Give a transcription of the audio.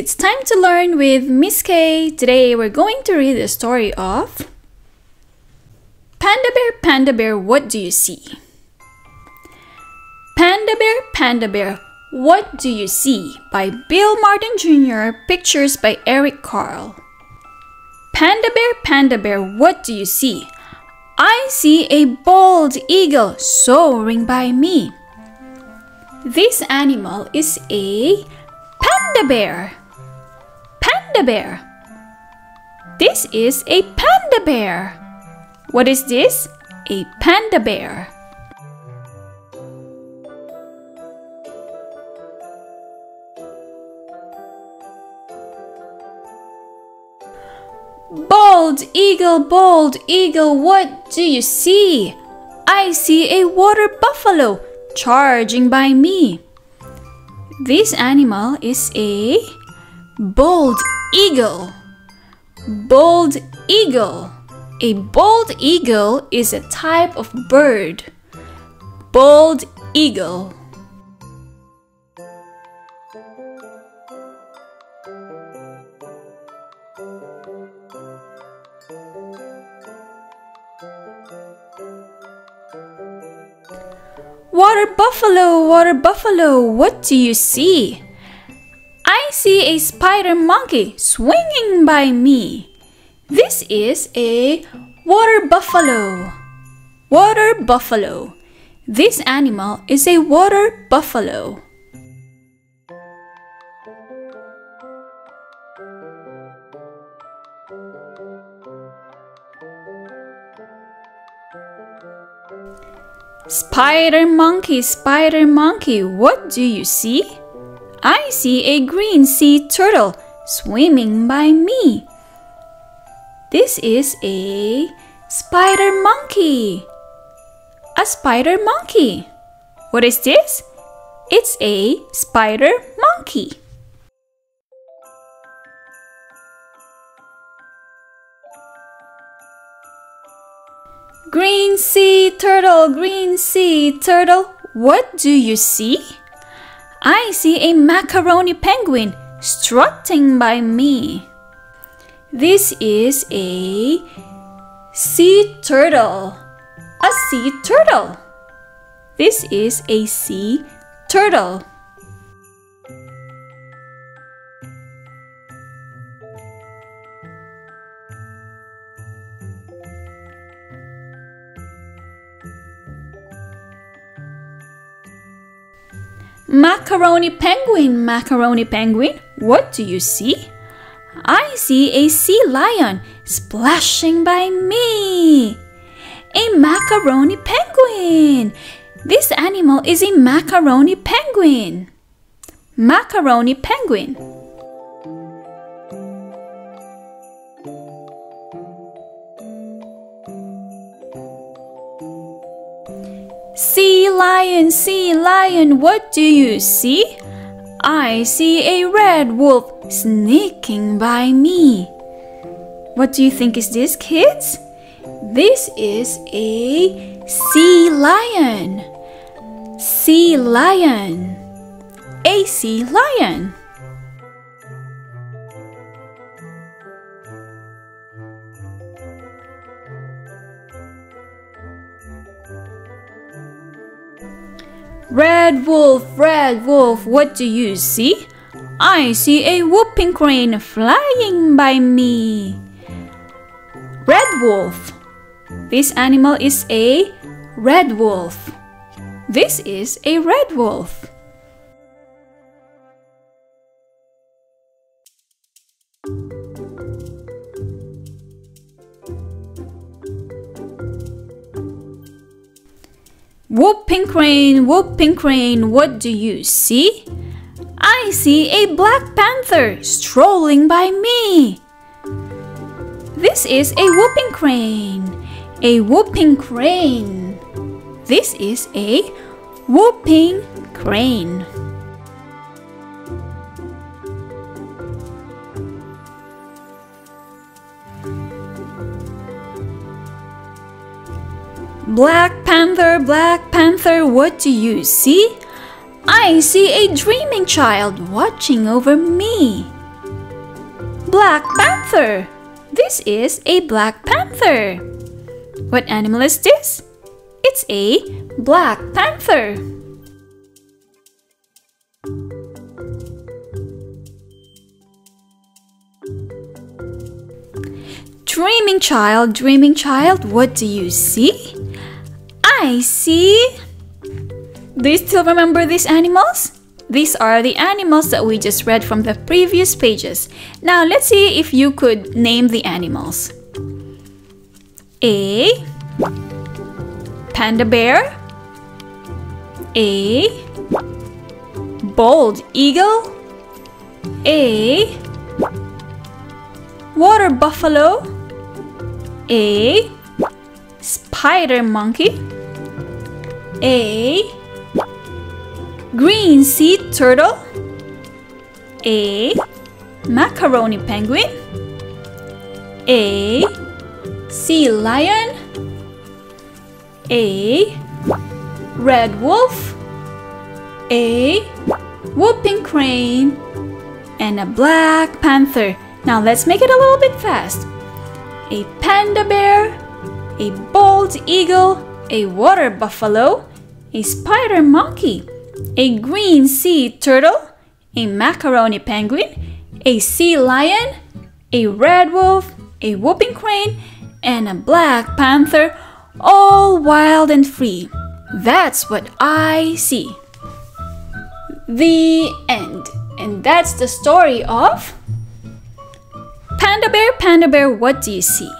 it's time to learn with Miss Kaye. Today we're going to read the story of Panda Bear, what do you see? Panda Bear, what do you see? By Bill Martin Jr. Pictures by Eric Carle. Panda Bear, what do you see? I see a bald eagle soaring by me. This animal is a panda bear. Panda bear. This is a panda bear. What is this? A panda bear. Bald eagle, what do you see? I see a water buffalo charging by me. This animal is a bald eagle. Bald eagle. A bald eagle is a type of bird. Bald eagle. Water buffalo, what do you see? I see a spider monkey swinging by me. This is a water buffalo. Water buffalo. This animal is a water buffalo. Spider monkey, what do you see? I see a green sea turtle swimming by me. This is a spider monkey. A spider monkey. What is this? It's a spider monkey. Green sea turtle, what do you see? I see a macaroni penguin strutting by me. This is a sea turtle. A sea turtle. This is a sea turtle. Macaroni penguin, what do you see? I see a sea lion splashing by me. A macaroni penguin. This animal is a macaroni penguin. Macaroni penguin. Sea lion, what do you see? I see a red wolf sneaking by me. What do you think is this, kids? This is a sea lion. Sea lion. A sea lion. Red wolf, what do you see? I see a whooping crane flying by me. Red wolf. This animal is a red wolf. This is a red wolf. Whooping crane, what do you see? I see a black panther strolling by me. This is a whooping crane. A whooping crane. This is a whooping crane. Black Panther, what do you see? I see a dreaming child watching over me. Black panther! This is a black panther. What animal is this? It's a black panther. Dreaming child, what do you see? I see. Do you still remember these animals? These are the animals that we just read from the previous pages. Now let's see if you could name the animals. A panda bear, a bald eagle, a water buffalo, a spider monkey, a green sea turtle, a macaroni penguin, a sea lion, a red wolf, a whooping crane, and a black panther. Now let's make it a little bit fast. A panda bear, a bald eagle, a water buffalo, a spider monkey, a green sea turtle, a macaroni penguin, a sea lion, a red wolf, a whooping crane, and a black panther, all wild and free. That's what I see. The end. And that's the story of Panda Bear, what do you see?